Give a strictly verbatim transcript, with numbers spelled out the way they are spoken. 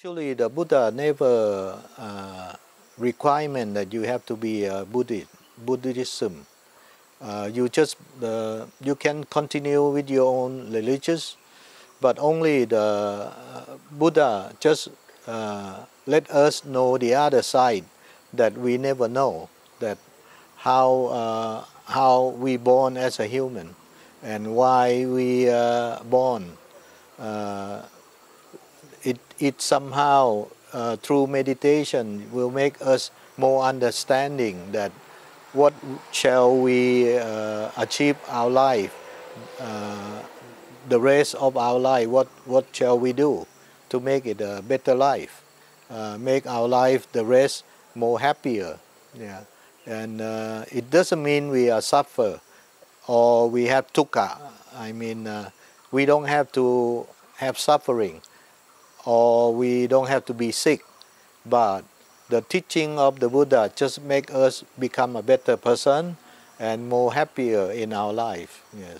Actually, the Buddha never uh, requirement that you have to be a Buddhist. Buddhism, uh, you just uh, you can continue with your own religious, but only the Buddha just uh, let us know the other side that we never know, that how uh, how we born as a human and why we uh, born. Uh, It, it somehow, uh, through meditation, will make us more understanding that what shall we uh, achieve our life, uh, the rest of our life, what, what shall we do to make it a better life, uh, make our life, the rest, more happier. Yeah. And uh, it doesn't mean we are suffer or we have dukkha. I mean, uh, we don't have to have suffering, or we don't have to be sick, but the teaching of the Buddha just make us become a better person and more happier in our life. Yes.